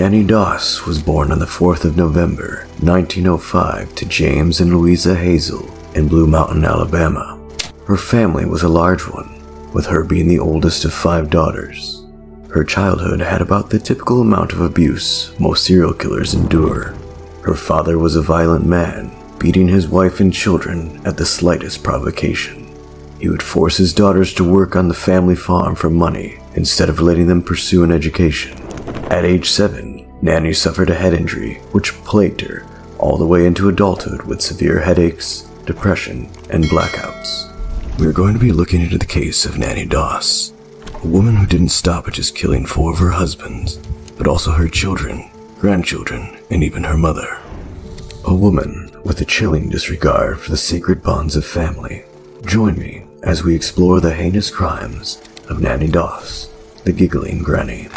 Nannie Doss was born on the 4th of November, 1905 to James and Louisa Hazel in Blue Mountain, Alabama. Her family was a large one, with her being the oldest of 5 daughters. Her childhood had about the typical amount of abuse most serial killers endure. Her father was a violent man, beating his wife and children at the slightest provocation. He would force his daughters to work on the family farm for money instead of letting them pursue an education. At age 7, Nannie suffered a head injury which plagued her all the way into adulthood with severe headaches, depression, and blackouts. We are going to be looking into the case of Nannie Doss, a woman who didn't stop at just killing 4 of her husbands, but also her children, grandchildren, and even her mother. A woman with a chilling disregard for the sacred bonds of family. Join me as we explore the heinous crimes of Nannie Doss, the Giggling Granny.